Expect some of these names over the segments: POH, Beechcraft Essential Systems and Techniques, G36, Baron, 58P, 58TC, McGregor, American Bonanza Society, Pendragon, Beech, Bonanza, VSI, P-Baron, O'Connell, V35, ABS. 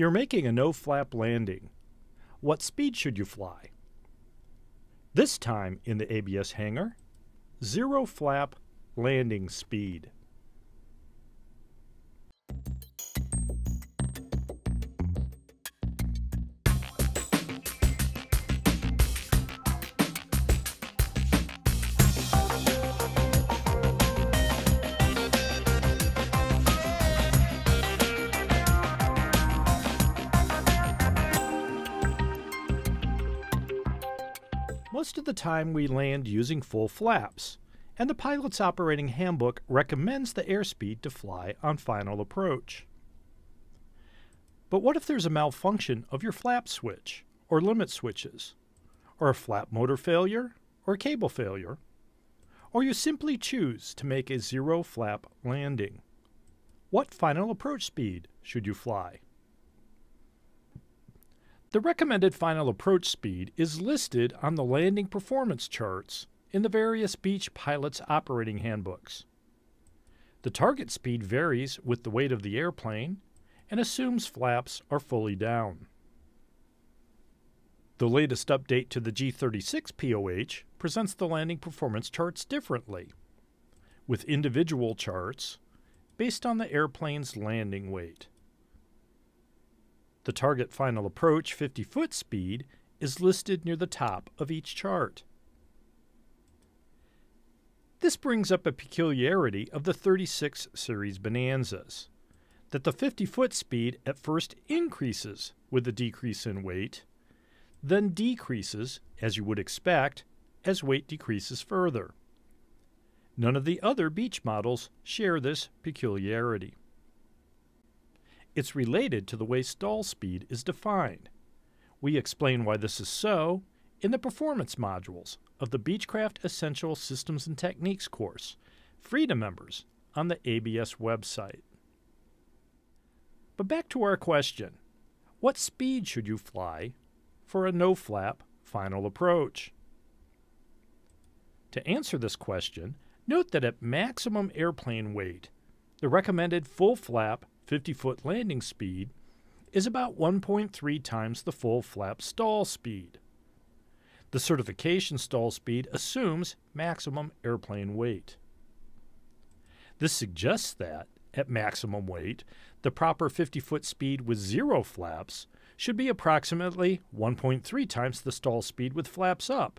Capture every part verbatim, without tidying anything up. You're making a no-flap landing. What speed should you fly? This time in the A B S hangar, zero flap landing speed. Most of the time we land using full flaps, and the pilot's operating handbook recommends the airspeed to fly on final approach. But what if there's a malfunction of your flap switch, or limit switches, or a flap motor failure, or cable failure, or you simply choose to make a zero flap landing? What final approach speed should you fly? The recommended final approach speed is listed on the landing performance charts in the various Beech pilots' operating handbooks. The target speed varies with the weight of the airplane and assumes flaps are fully down. The latest update to the G thirty-six P O H presents the landing performance charts differently, with individual charts based on the airplane's landing weight. The target final approach fifty foot speed is listed near the top of each chart. This brings up a peculiarity of the thirty-six series Bonanzas, that the fifty foot speed at first increases with the decrease in weight, then decreases, as you would expect, as weight decreases further. None of the other Beech models share this peculiarity. It's related to the way stall speed is defined. We explain why this is so in the performance modules of the Beechcraft Essential Systems and Techniques course, free to members on the A B S website. But back to our question, what speed should you fly for a no-flap final approach? To answer this question, note that at maximum airplane weight, the recommended full flap fifty foot landing speed is about one point three times the full flap stall speed. The certification stall speed assumes maximum airplane weight. This suggests that, at maximum weight, the proper fifty foot speed with zero flaps should be approximately one point three times the stall speed with flaps up,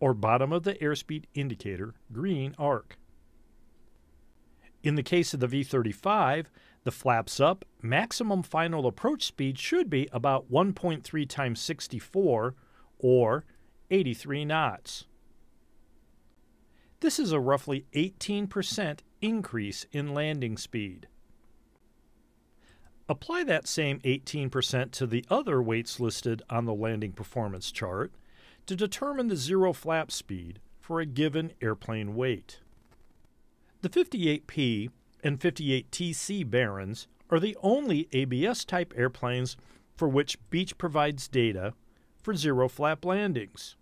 or bottom of the airspeed indicator green arc. In the case of the V thirty-five, the flaps up maximum final approach speed should be about one point three times sixty-four, or eighty-three knots. This is a roughly eighteen percent increase in landing speed. Apply that same eighteen percent to the other weights listed on the landing performance chart to determine the zero flap speed for a given airplane weight. The fifty-eight P and fifty-eight T C Barons are the only A B S-type airplanes for which Beech provides data for zero-flap landings.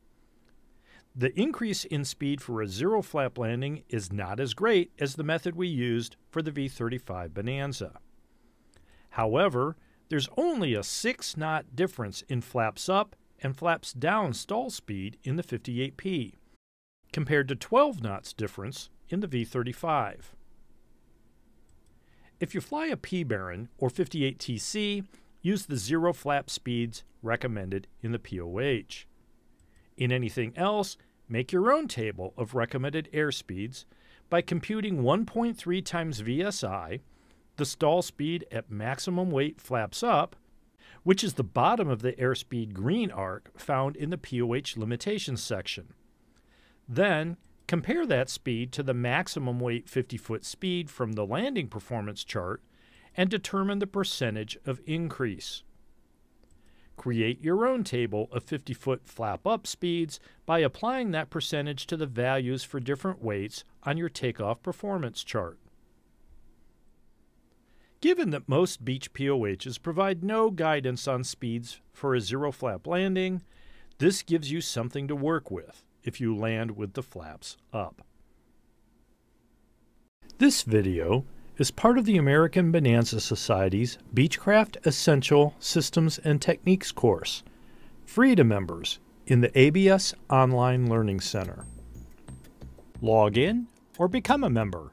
The increase in speed for a zero-flap landing is not as great as the method we used for the V thirty-five Bonanza. However, there's only a six knot difference in flaps up and flaps down stall speed in the fifty-eight P, compared to twelve knots difference in the V thirty-five. If you fly a P-Baron or fifty-eight T C, use the zero flap speeds recommended in the P O H. In anything else, make your own table of recommended airspeeds by computing one point three times V S I, the stall speed at maximum weight flaps up, which is the bottom of the airspeed green arc found in the P O H limitations section. Then, compare that speed to the maximum weight fifty foot speed from the landing performance chart and determine the percentage of increase. Create your own table of fifty foot flap-up speeds by applying that percentage to the values for different weights on your takeoff performance chart. Given that most Beech P O Hs provide no guidance on speeds for a zero-flap landing, this gives you something to work with if you land with the flaps up. This video is part of the American Bonanza Society's Beechcraft Essential Systems and Techniques course, free to members in the A B S Online Learning Center. Log in or become a member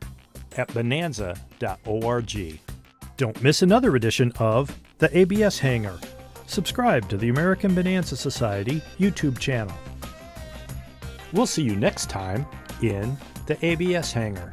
at bonanza dot org. Don't miss another edition of The A B S Hangar. Subscribe to the American Bonanza Society YouTube channel. We'll see you next time in The A B S Hangar.